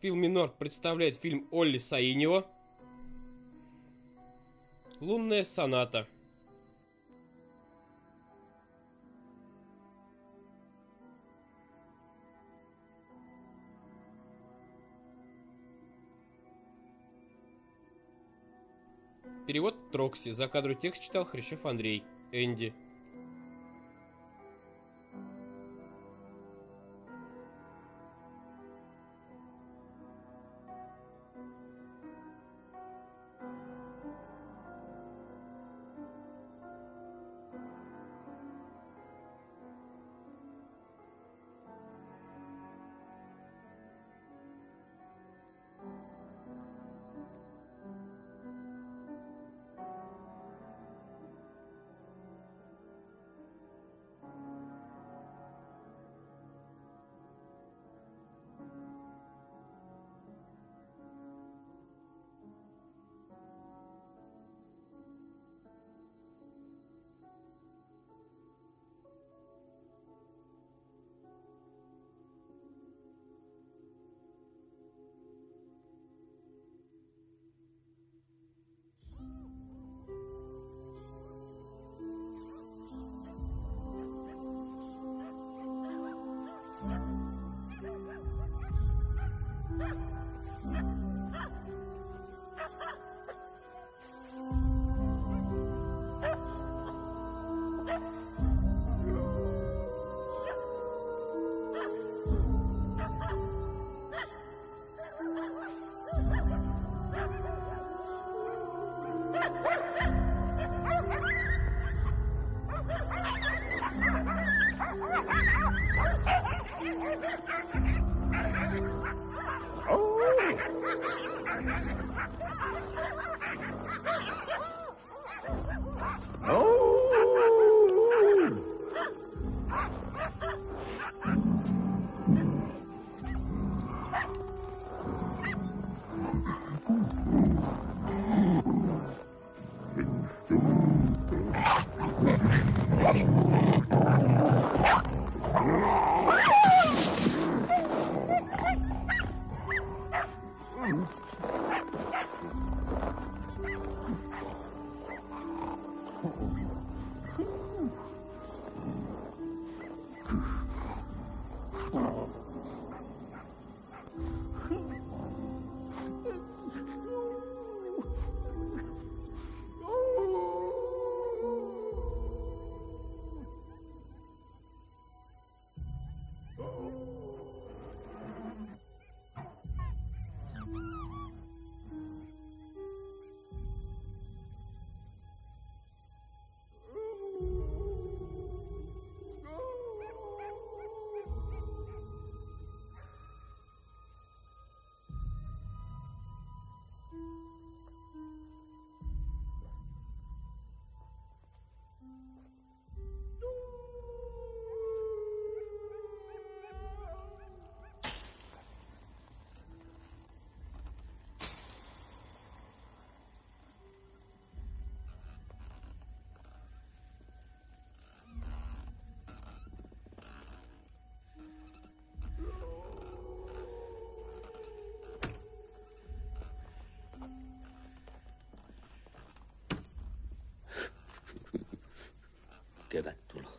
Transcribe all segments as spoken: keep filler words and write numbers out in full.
Фильм «Минор» представляет фильм Олли Соинио «Лунная соната». Перевод Трокси. За кадром текст читал Хрящев Андрей. Энди.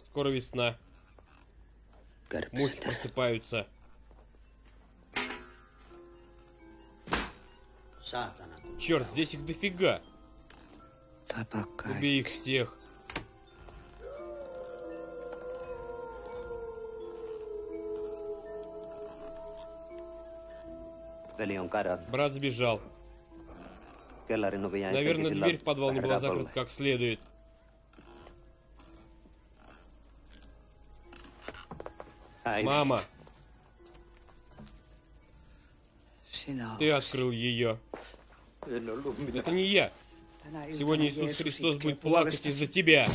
Скоро весна. Мухи просыпаются. Черт, здесь их дофига. Убей их всех. Брат сбежал. Наверное, дверь в подвал не была закрыта как следует. Мама, ты открыл ее. Это не я. Сегодня Иисус Христос будет плакать из-за тебя.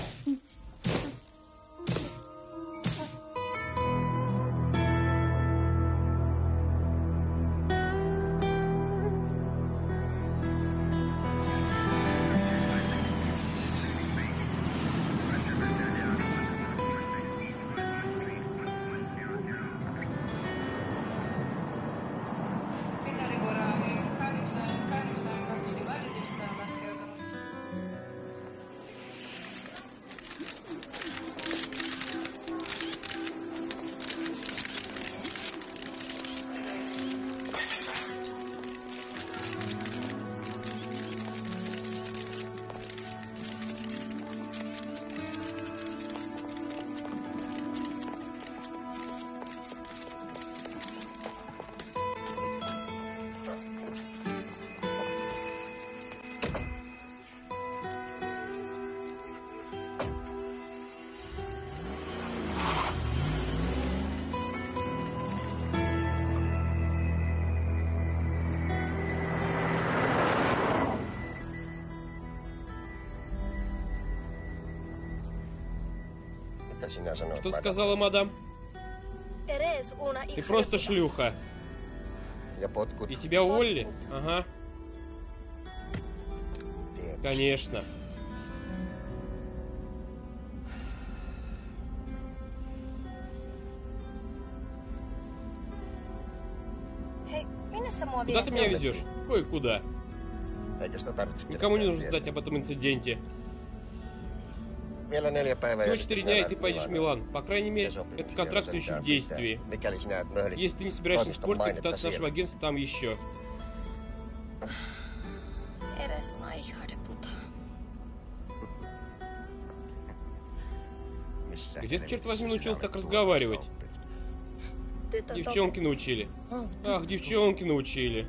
Что сказала мадам? Ты просто шлюха. И тебя уволили? Ага. Конечно. Куда ты меня везешь? Кое-куда. Никому не нужно знать об этом инциденте. Всего четыре дня, и ты поедешь в Милан. По крайней мере, этот контракт все еще в действии. Если ты не собираешься испортить репутацию нашего агентства, там еще. Где ты, черт возьми, научился так разговаривать? Девчонки научили. Ах, девчонки научили.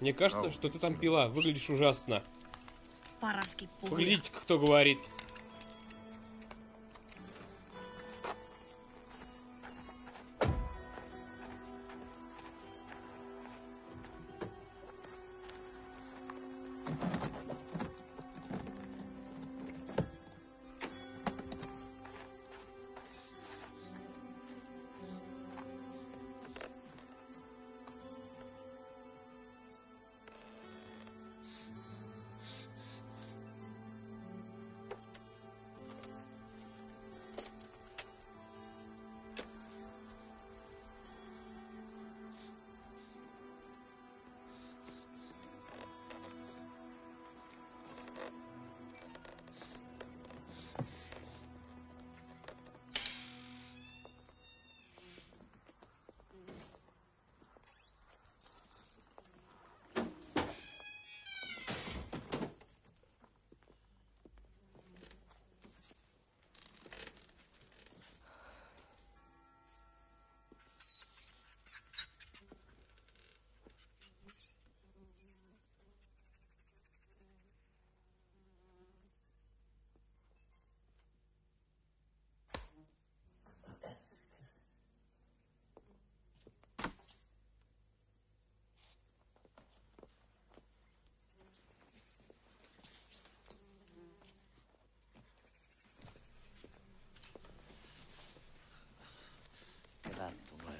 Мне кажется, что ты там пила. Выглядишь ужасно. Поглядите, кто говорит.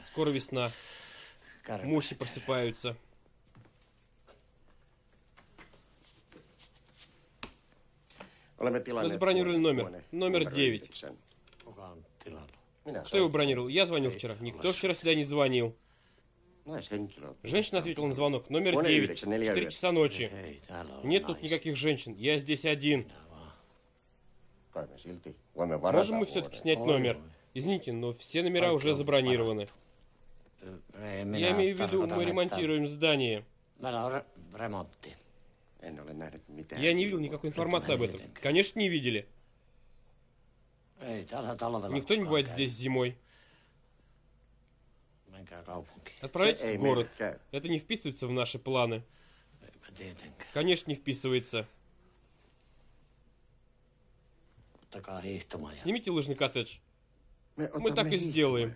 Скоро весна. Мухи просыпаются. Мы забронировали номер. Номер девять. Кто его бронировал? Я звонил вчера. Никто вчера сюда не звонил. Женщина ответила на звонок. Номер девять. Четыре часа ночи. Нет тут никаких женщин. Я здесь один. Можем мы все-таки снять номер? Извините, но все номера уже забронированы. Я имею в виду, мы ремонтируем здание. Я не видел никакой информации об этом. Конечно, не видели. Никто не бывает здесь зимой. Отправляйтесь в город. Это не вписывается в наши планы. Конечно, не вписывается. Снимите лыжный коттедж. Мы так и сделаем.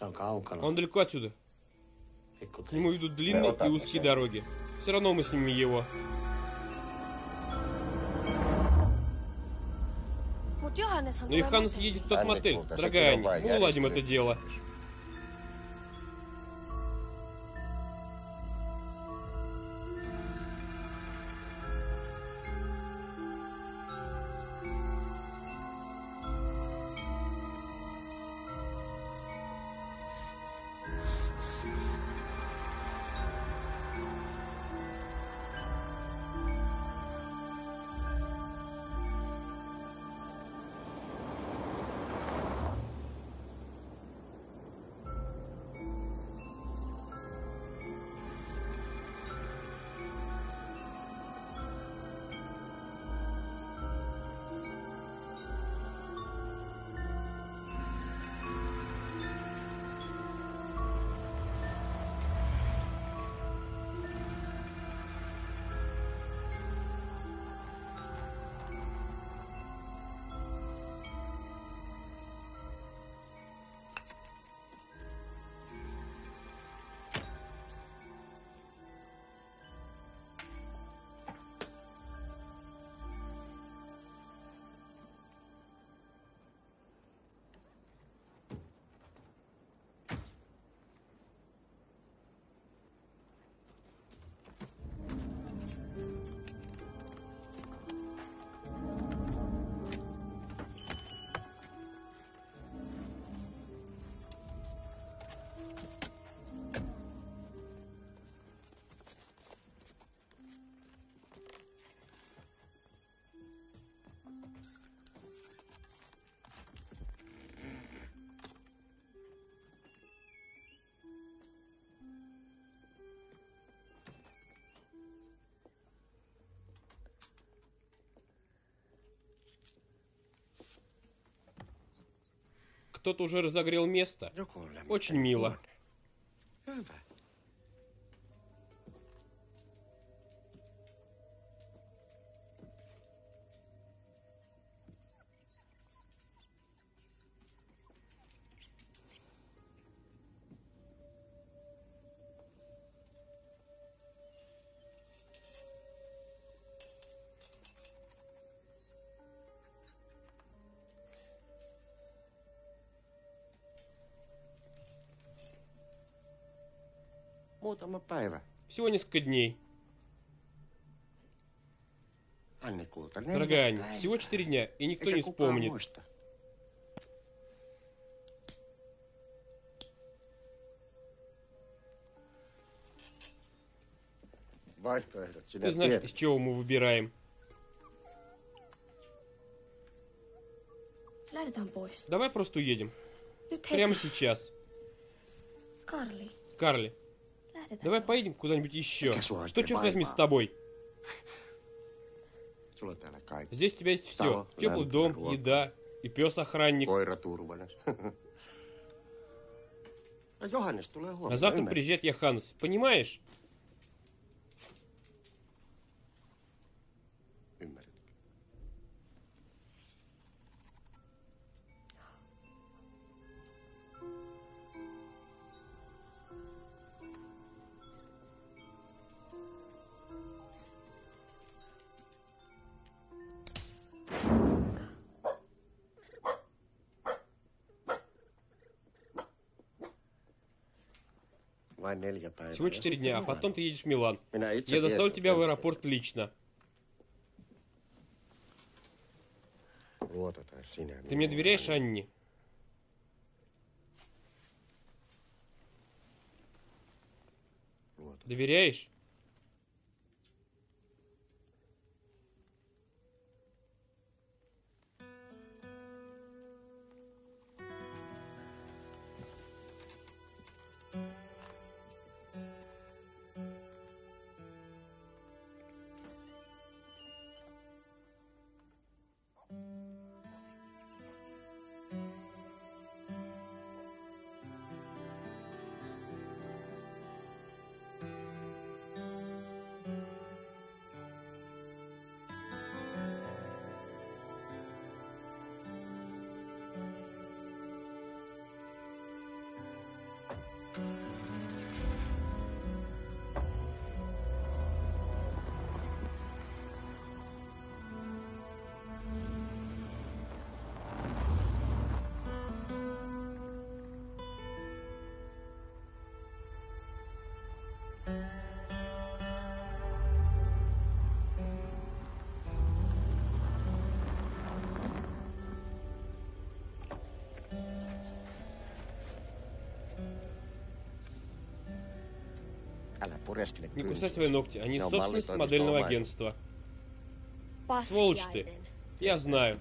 Он далеко отсюда. К нему идут длинные и узкие дороги. Все равно мы снимем его. Но Иханас едет в тот мотель, дорогая Ани. Мы уладим это дело. кто-то уже разогрел место. Очень мило. Всего несколько дней. Дорогая Аня, всего четыре дня, и никто не вспомнит. Ты знаешь, из чего мы выбираем? Давай просто уедем. Прямо сейчас. Карли. Давай поедем куда-нибудь еще. Что, черт возьми, с тобой? Здесь у тебя есть все. Теплый дом, еда и пес-охранник. А завтра приезжает Иханас, понимаешь? Всего четыре дня, а потом ты едешь в Милан. Я доставлю тебя в аэропорт лично. Ты мне доверяешь, Анне? Доверяешь? Не кусай свои ногти, они собственность модельного агентства. Сволочь ты, я знаю.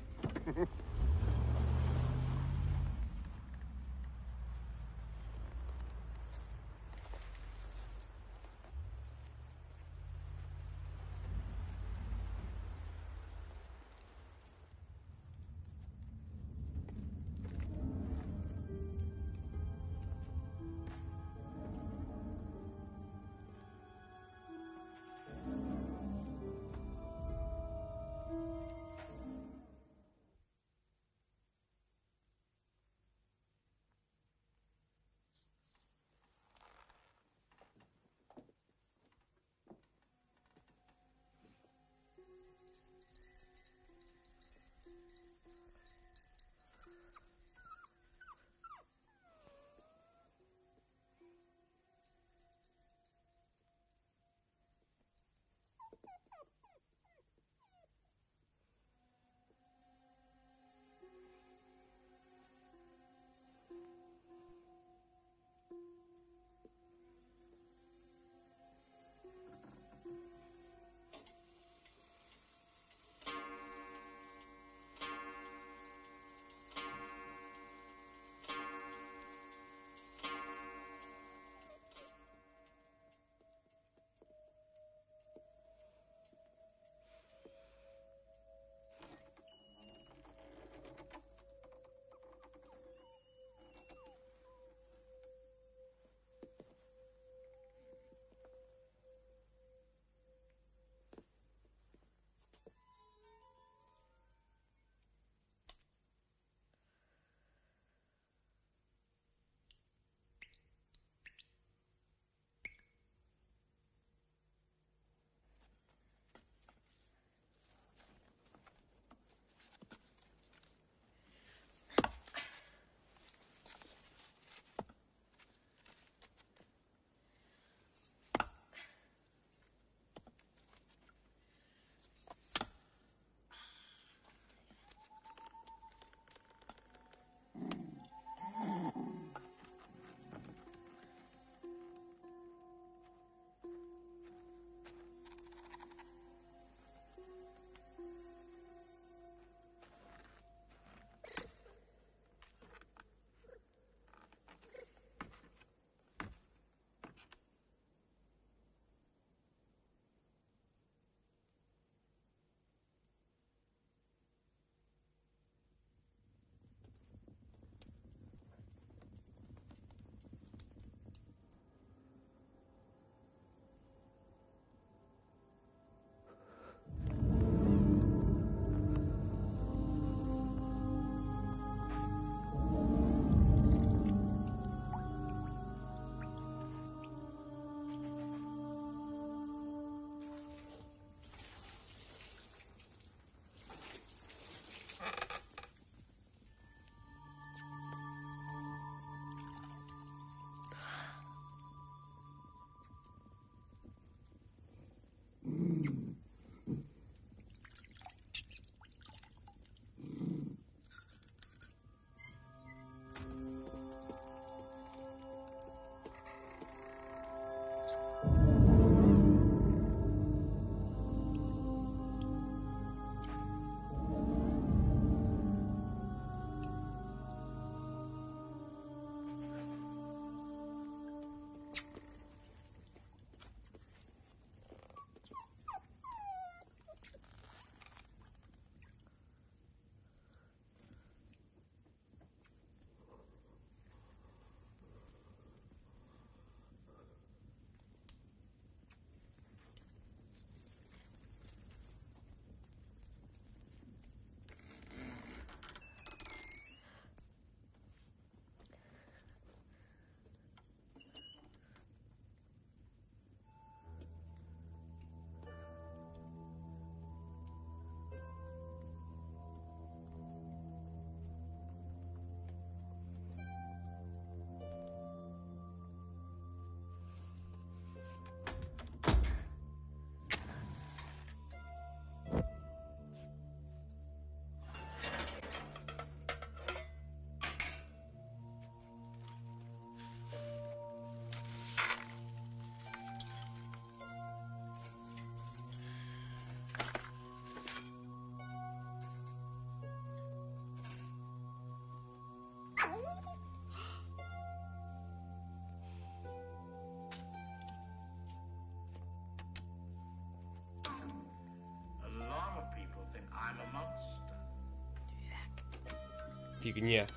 фигне.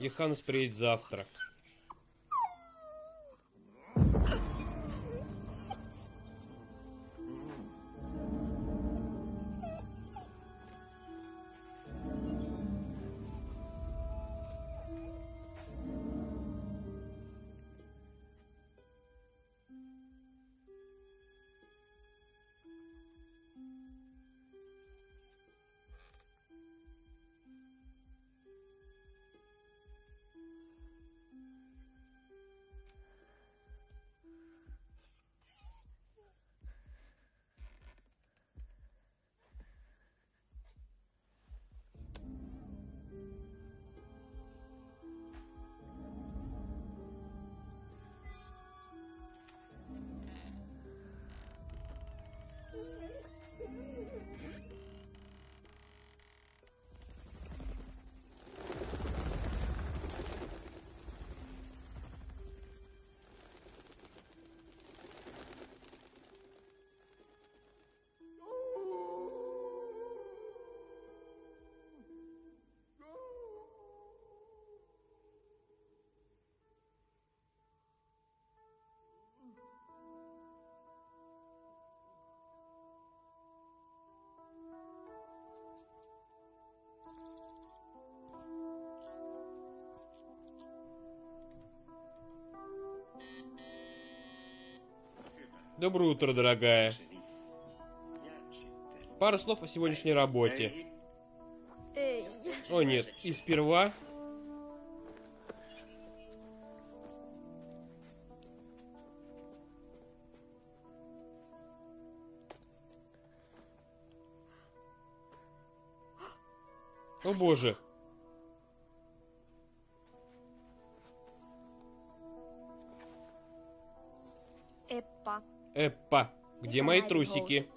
Иханас приедет завтра. Доброе утро, дорогая. Пара слов о сегодняшней работе. О нет, и сперва... О боже. Эппа. Эппа, где мои трусики?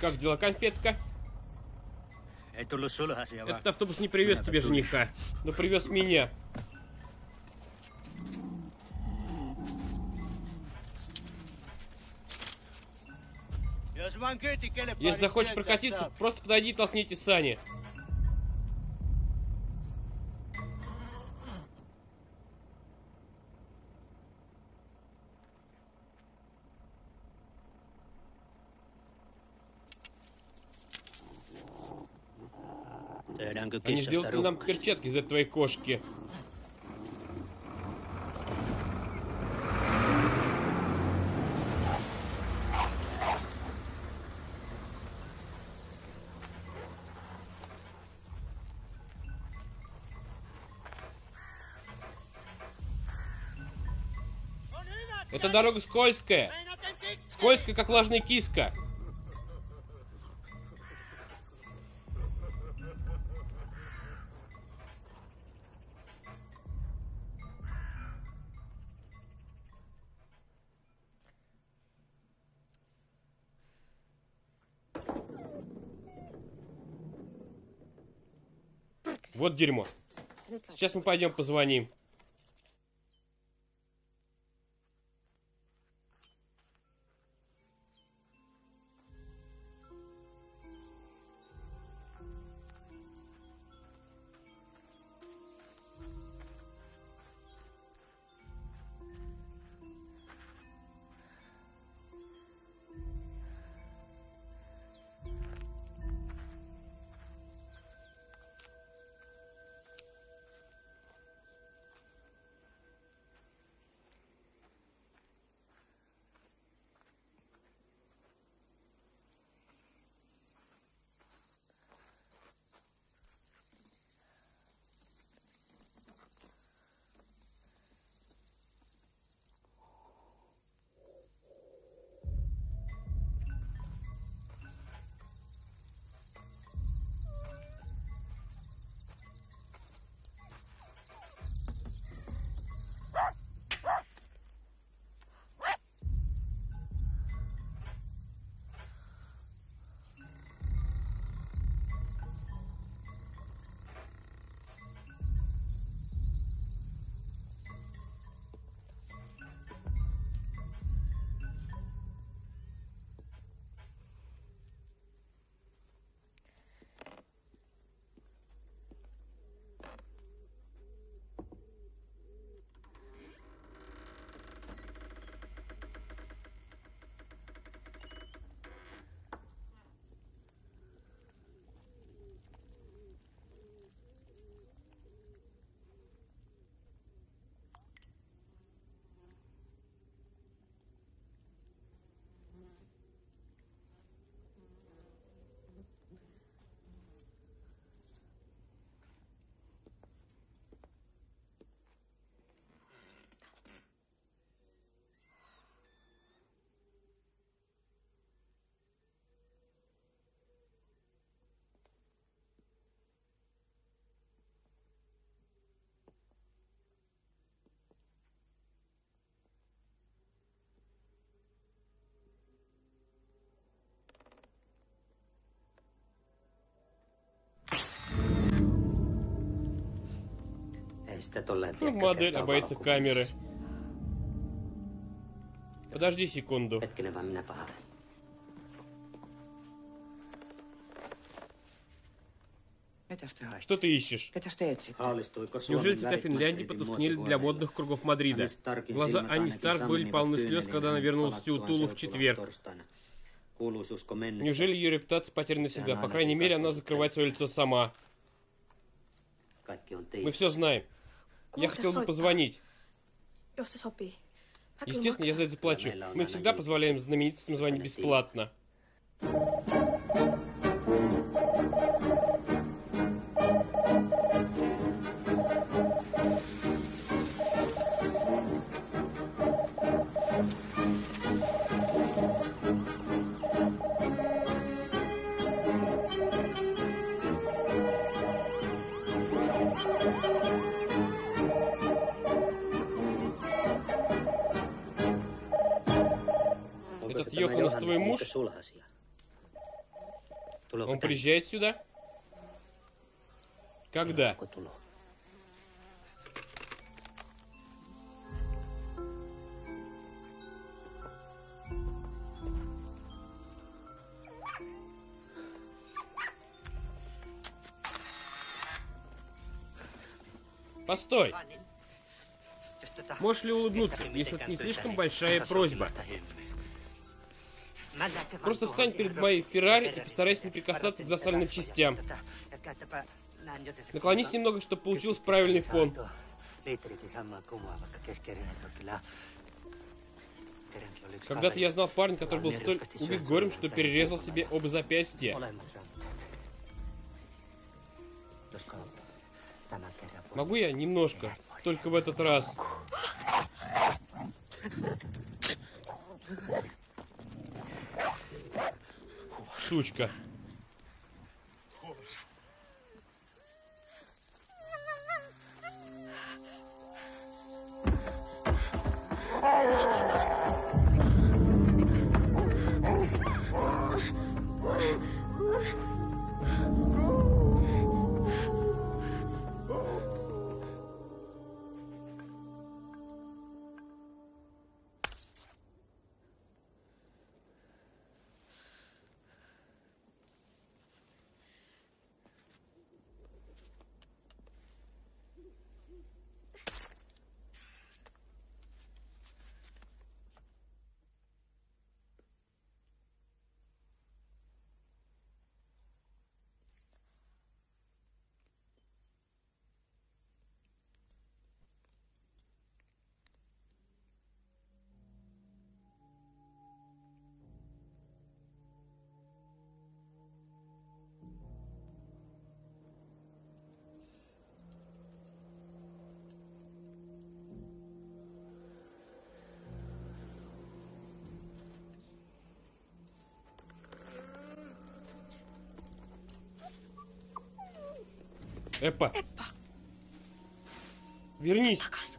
Как дела, конфетка? Этот автобус не привез тебе жениха, но привез меня. Если захочешь прокатиться, просто подойди и толкните сани. Они сделали нам перчатки из-за твоей кошки. Это дорога скользкая. Скользко, как влажная киска. Вот дерьмо. Сейчас мы пойдем позвоним. Ну, модель обойдется камеры. Подожди секунду. Что ты ищешь? Неужели цвета Финляндии потускнели для модных кругов Мадрида? Глаза Ани Старк были полны слез, когда она вернулась в Тулу в четверг. Неужели ее репутация потеряна навсегда? По крайней мере, она закрывает свое лицо сама. Мы все знаем. Я хотел бы позвонить. Естественно, я за это заплачу. Мы всегда позволяем знаменитостям звонить бесплатно. Этот Йоханас твой муж? Он приезжает сюда? Когда? Постой! Можешь ли улыбнуться, если это не слишком большая просьба? Просто встань перед моей Феррари и постарайся не прикасаться к засаленным частям. Наклонись немного, чтобы получился правильный фон. Когда-то я знал парня, который был столь убит горем, что перерезал себе оба запястья. Могу я немножко, только в этот раз? сучка. Эппа. Эппа. Вернись. Показ.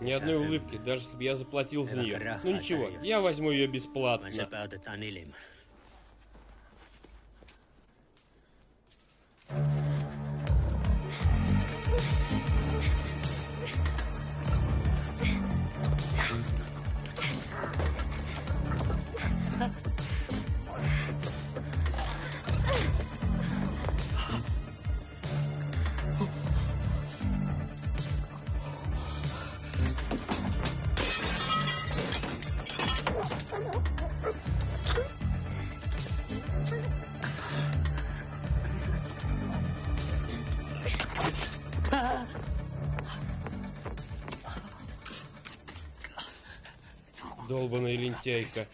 Ни одной улыбки, даже если бы я заплатил за нее. Ну ничего, я возьму ее бесплатно. Ах, долбаная лентяйка.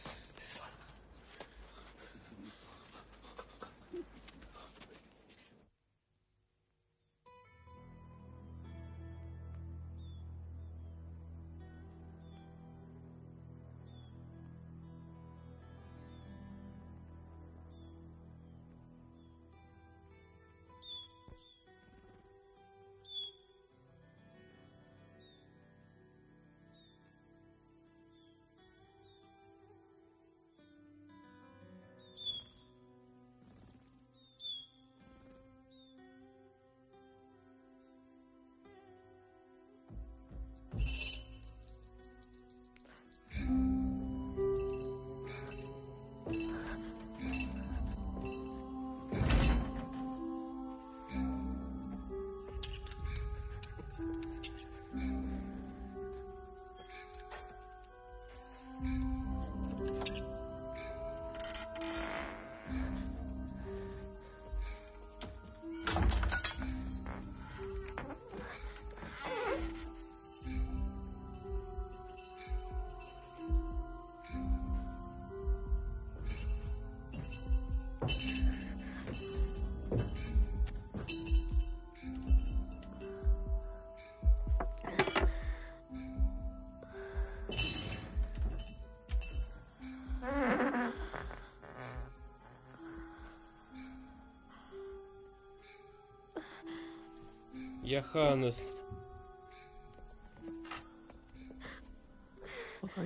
Иханас.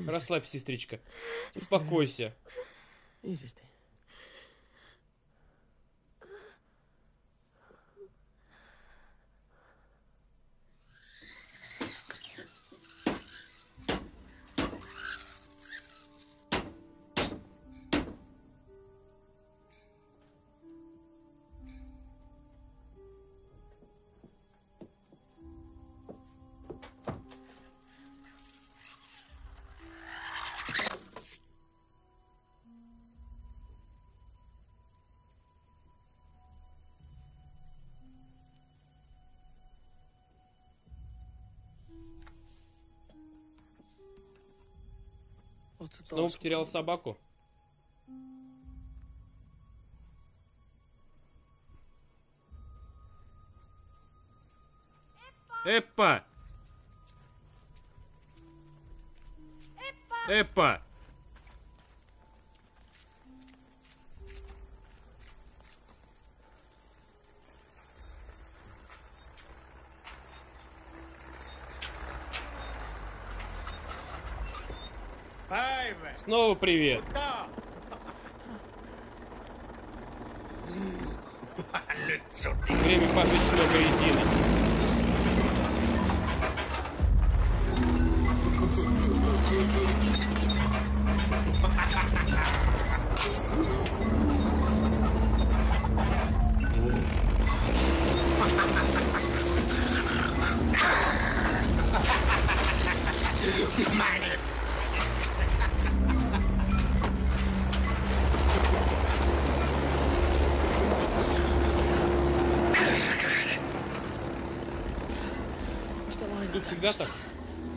Расслабься, сестричка. Успокойся. Снова потерял собаку. Эппа! Эппа! Эппа! Снова привет. Время пошечного поединка. Да, так?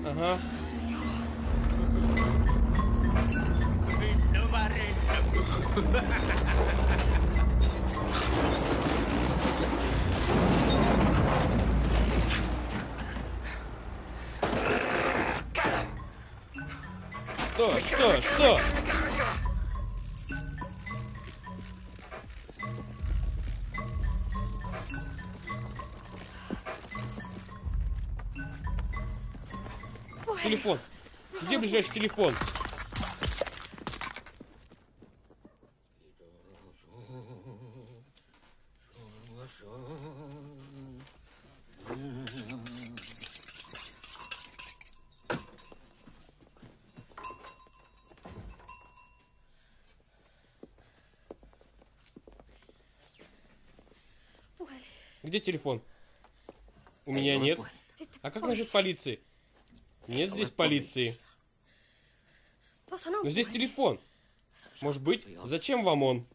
Ага. Что? Что? Что? Телефон. Где ближайший телефон? Где телефон? У меня нет. А как насчет полиции? Нет здесь полиции. Но здесь телефон. Может быть, зачем вам он?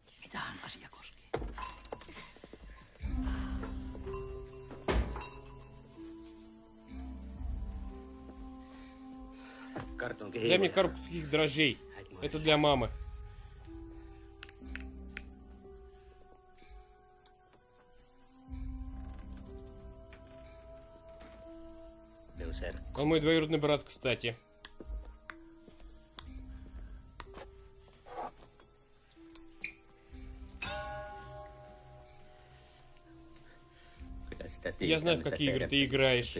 Дай мне коробку сухих дрожжей. Это для мамы. Он мой двоюродный брат, кстати. Я знаю, в какие игры ты играешь.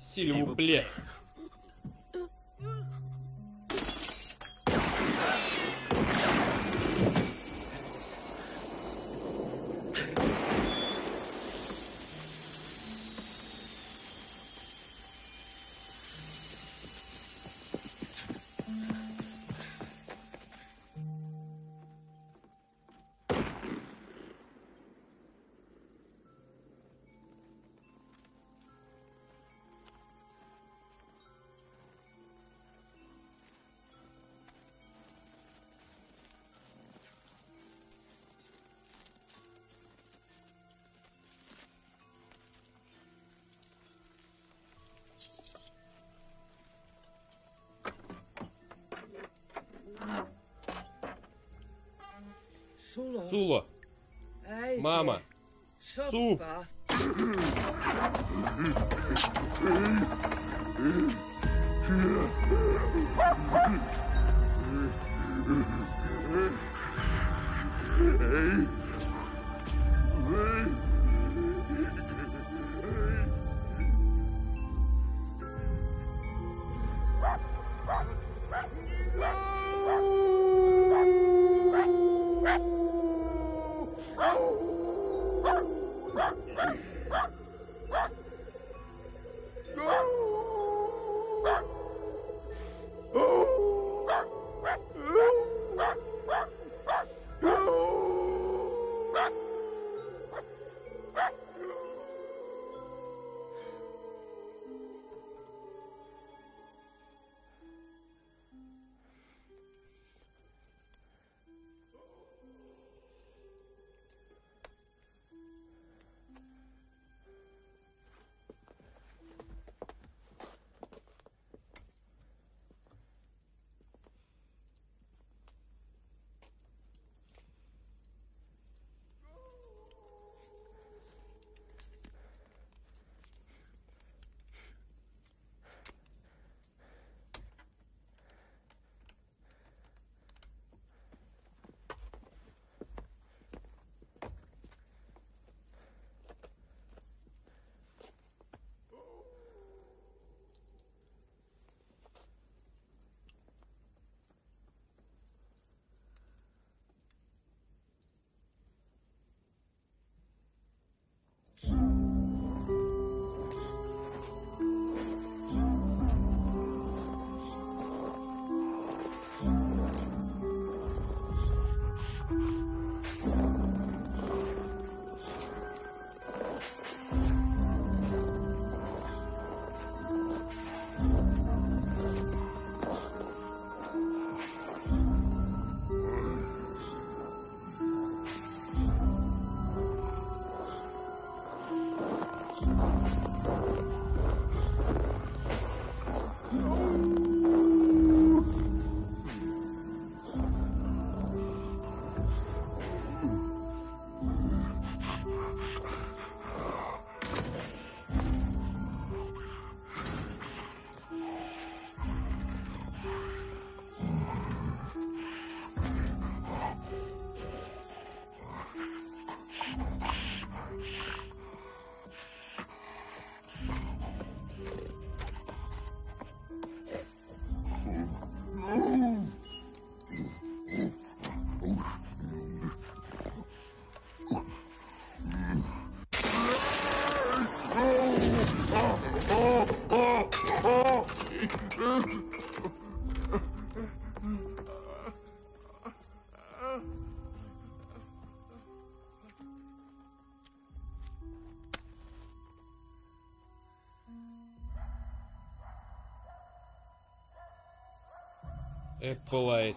Сильву, блядь. Сула. Мама. Суп. Эппа лает.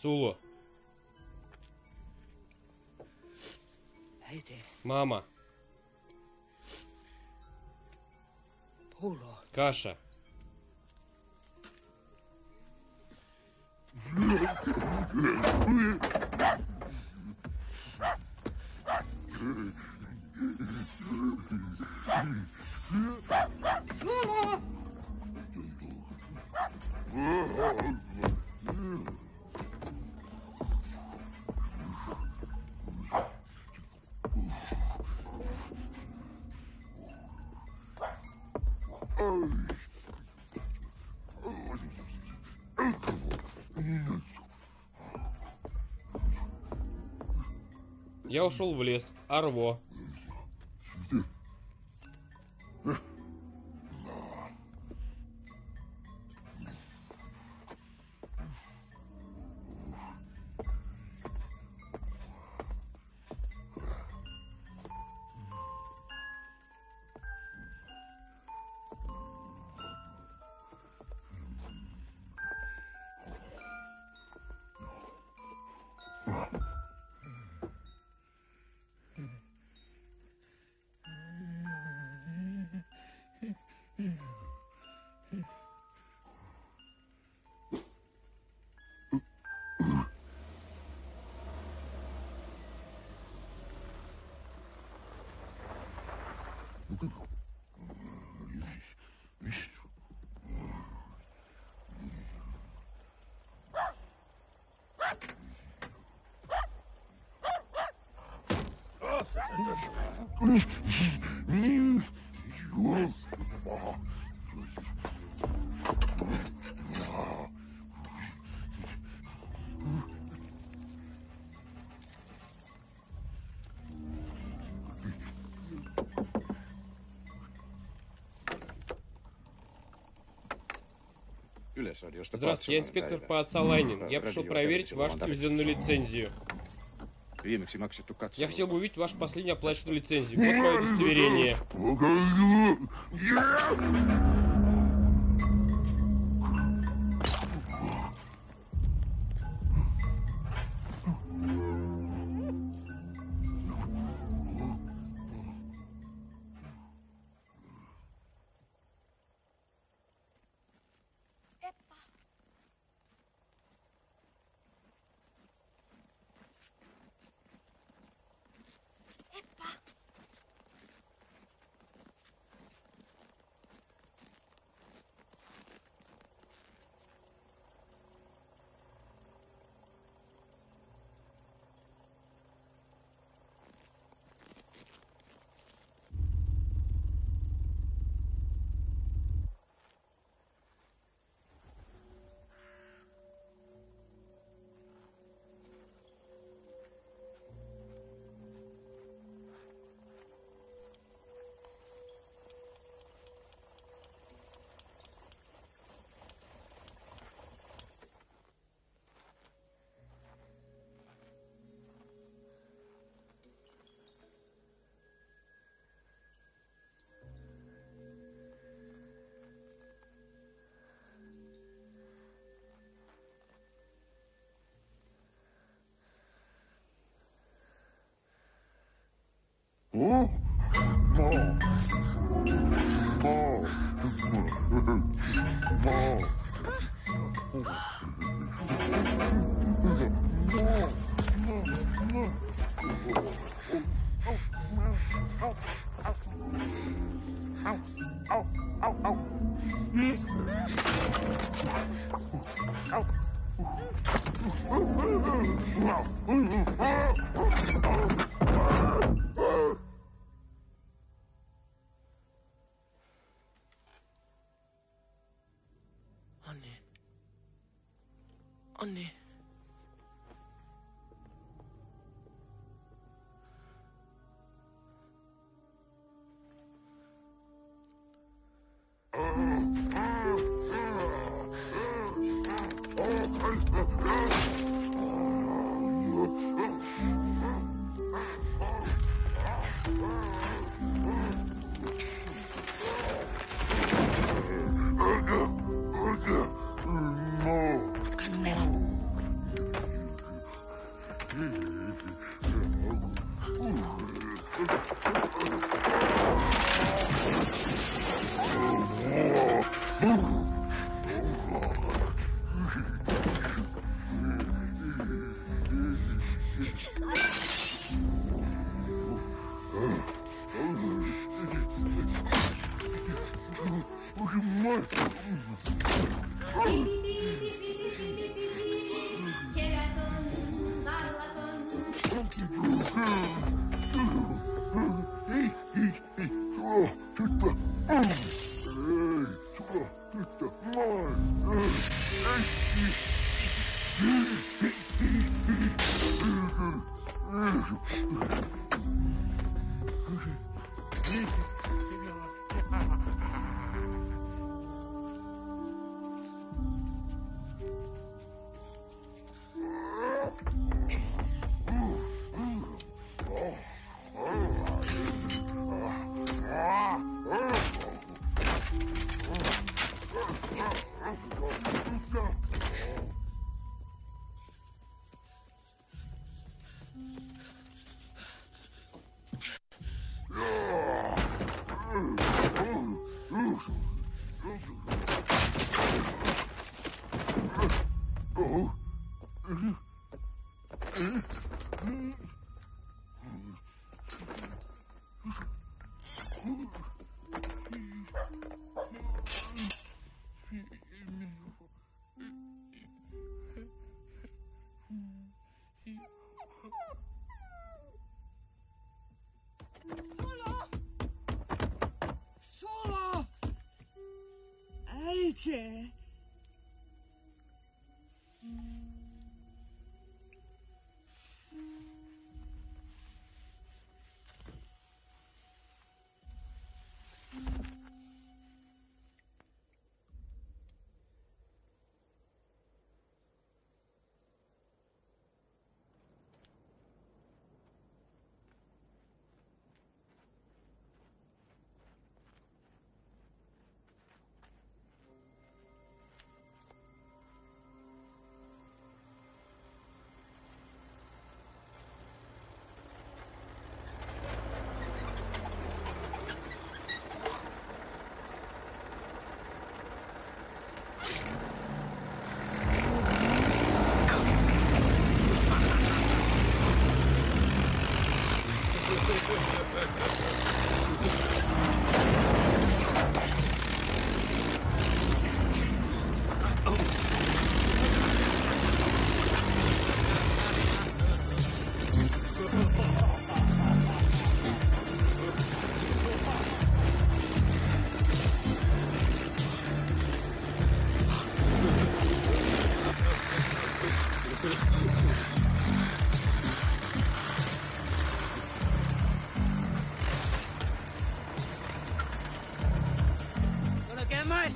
Суло. Мама. Каша. Я ушел в лес. Арво. Здравствуйте, я инспектор по Ацалайнин. Я пришел проверить вашу телевизионную лицензию. Я хотел бы увидеть вашу последнюю оплаченную лицензию. Вот мое удостоверение. Anne. Numero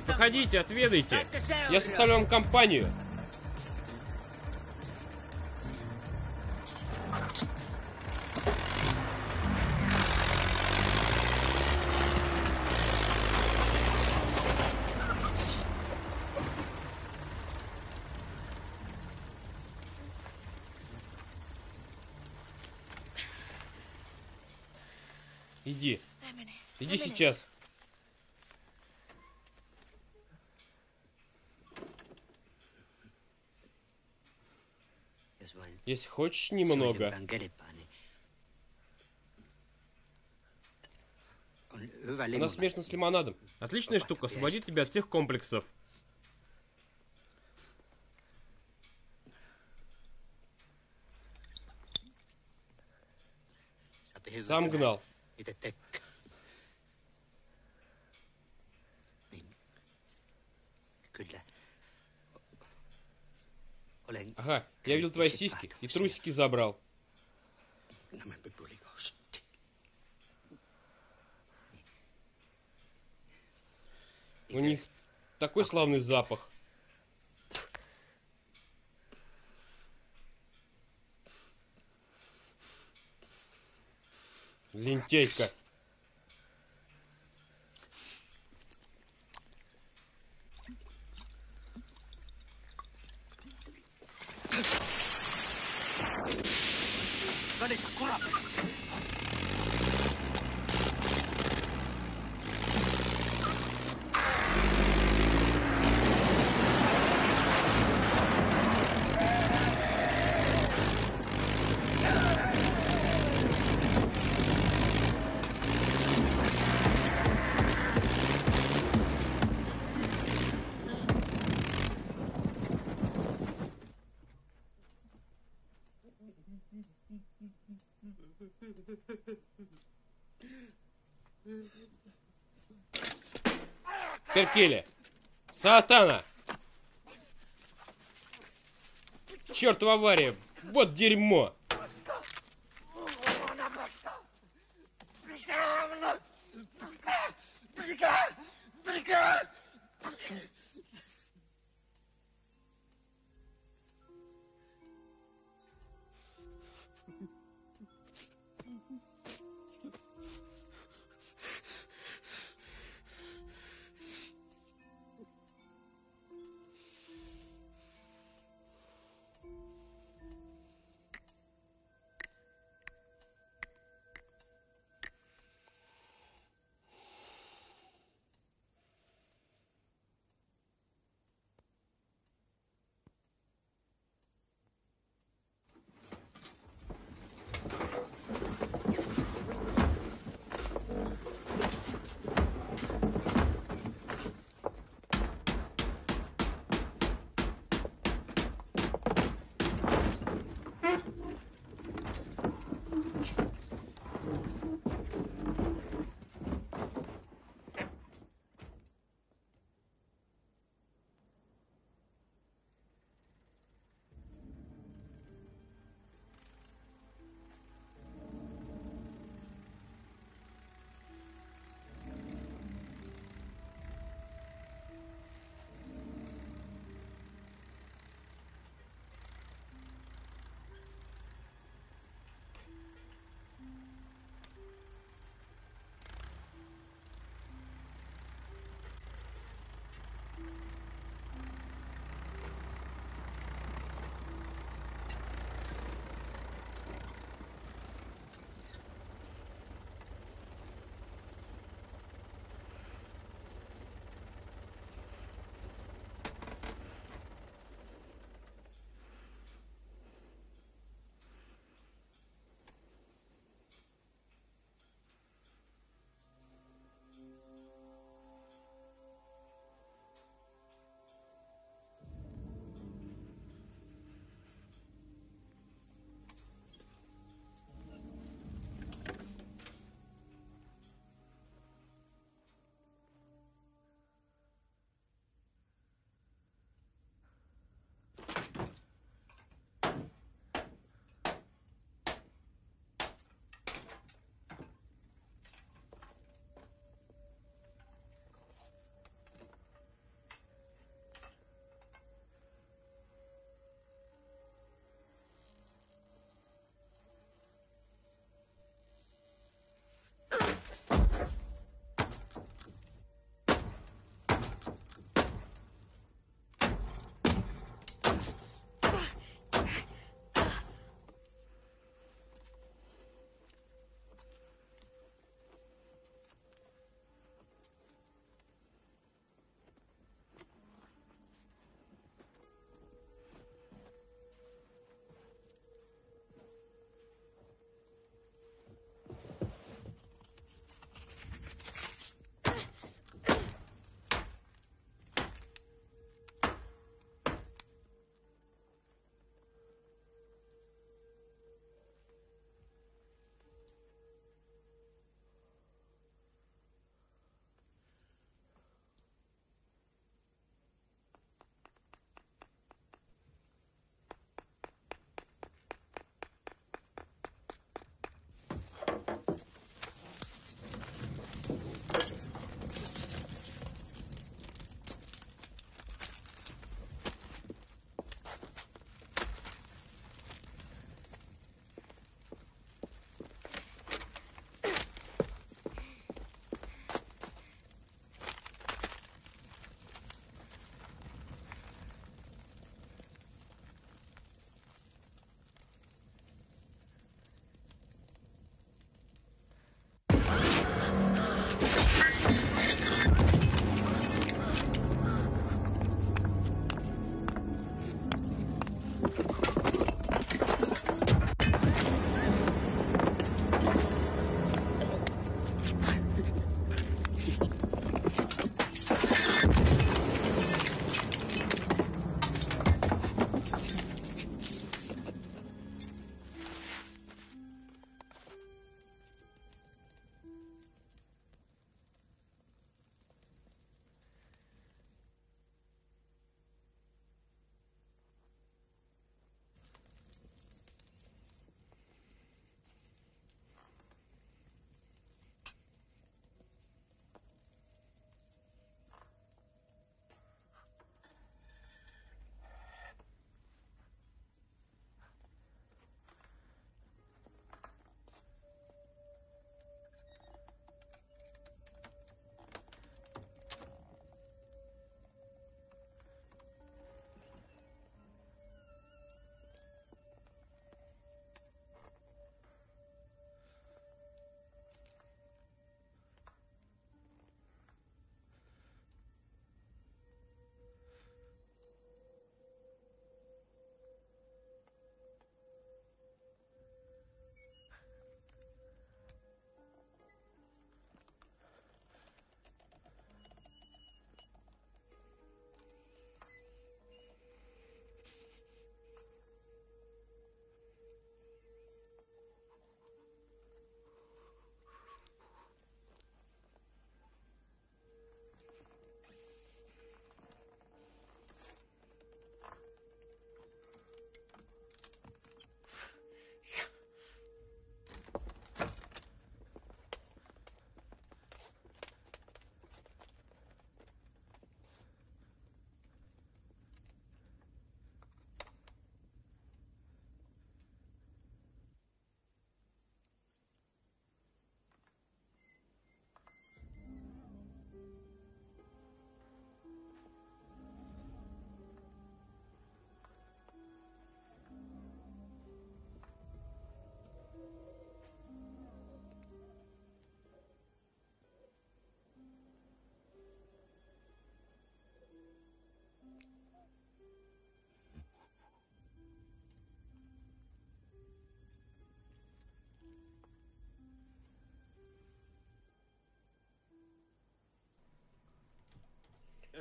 Проходите, отведайте. Я составлю вам компанию. Иди. Иди сейчас. Если хочешь, немного. Она смешана с лимонадом. Отличная штука, освободит тебя от всех комплексов. Сам гнал. Ага, я видел твои сиськи и трусики забрал. У них такой славный запах. Лентяйка. Let's go. Валить, аккуратно. Перкили! Сатана! Черт в аварии! Вот дерьмо!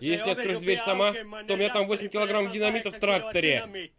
Если откроешь дверь сама, то у меня там восемь килограмм динамита в тракторе.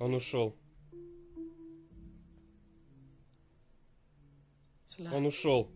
Он ушел. Он ушел.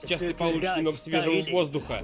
Сейчас ты получишь немного свежего воздуха.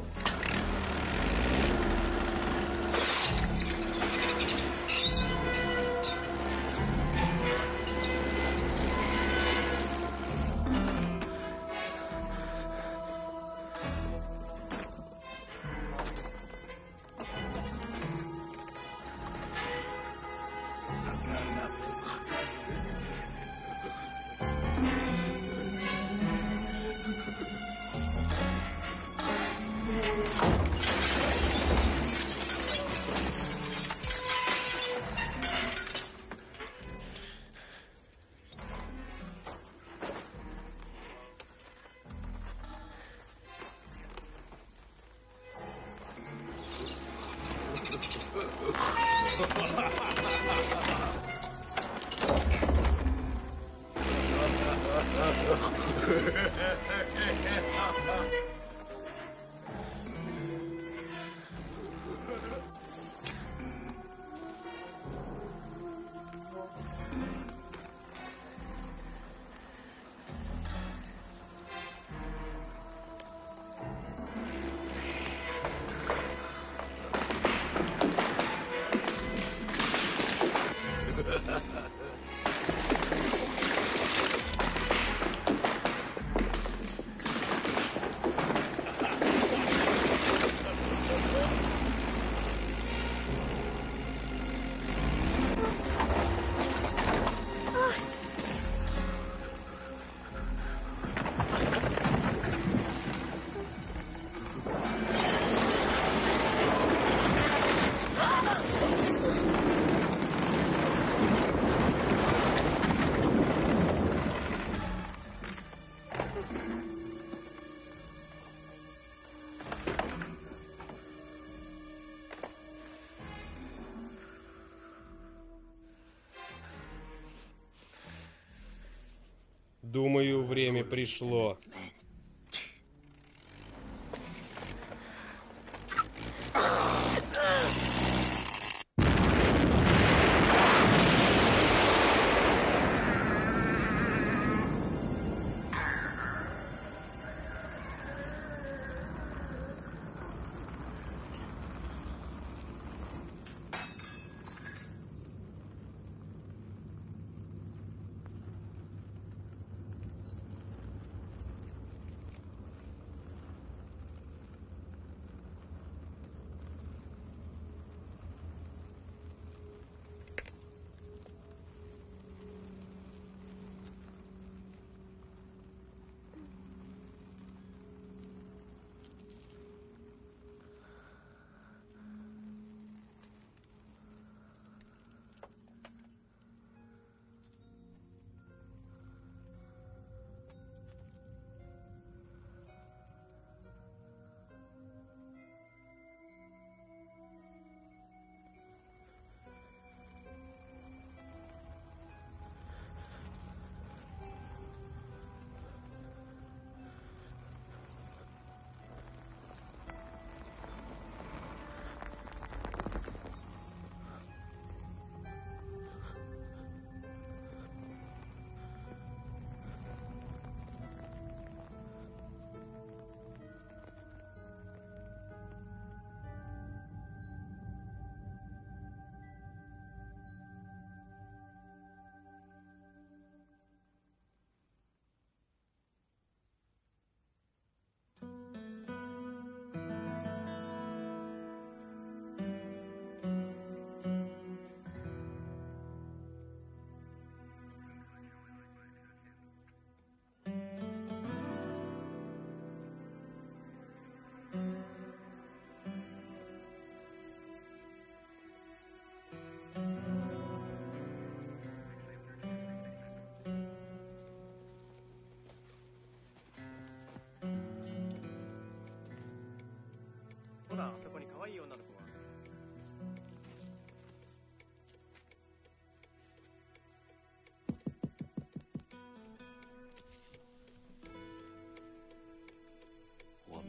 Думаю, время пришло.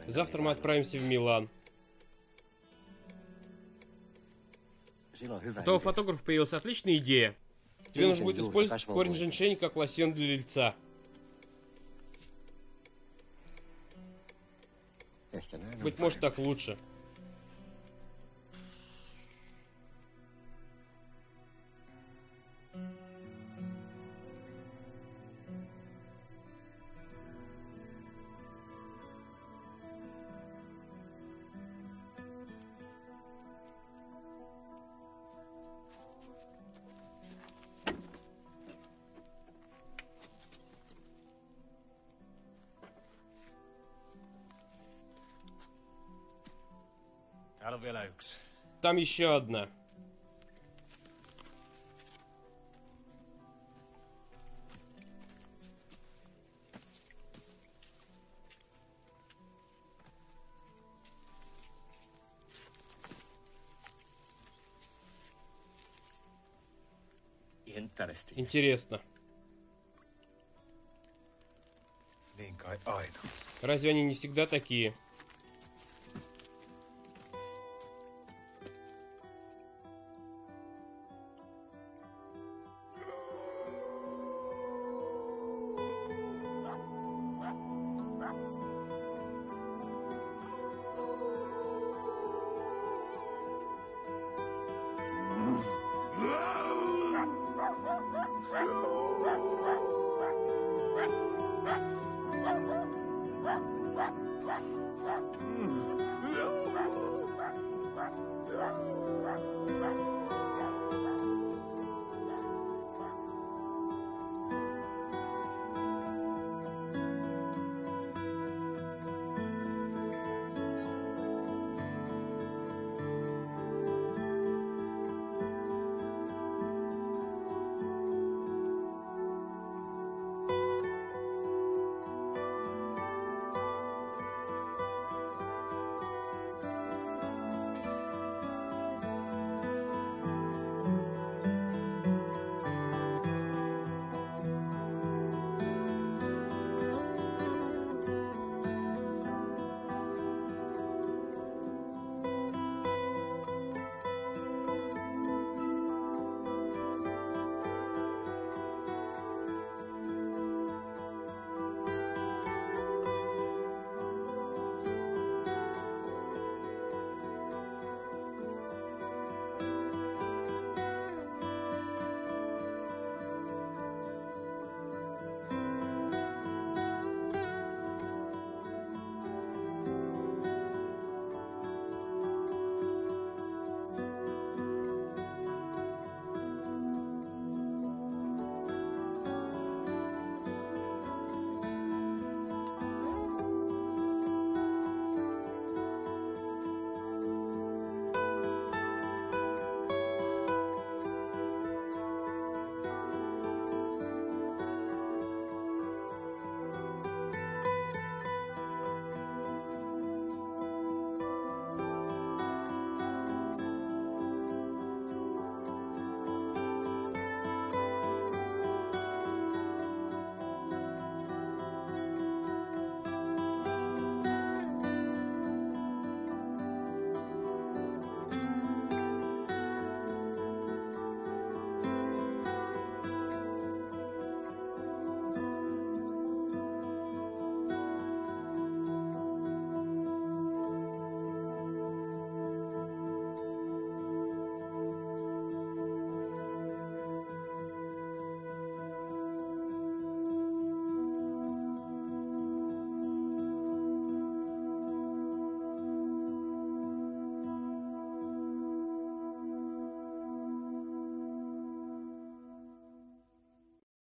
Завтра мы отправимся в Милан. У того фотографа появилась отличная идея. Тебе нужно будет использовать корень женьшень как лосьон для лица. Быть может, так лучше. Там еще одна. Интересно. Разве они не всегда такие? Wow.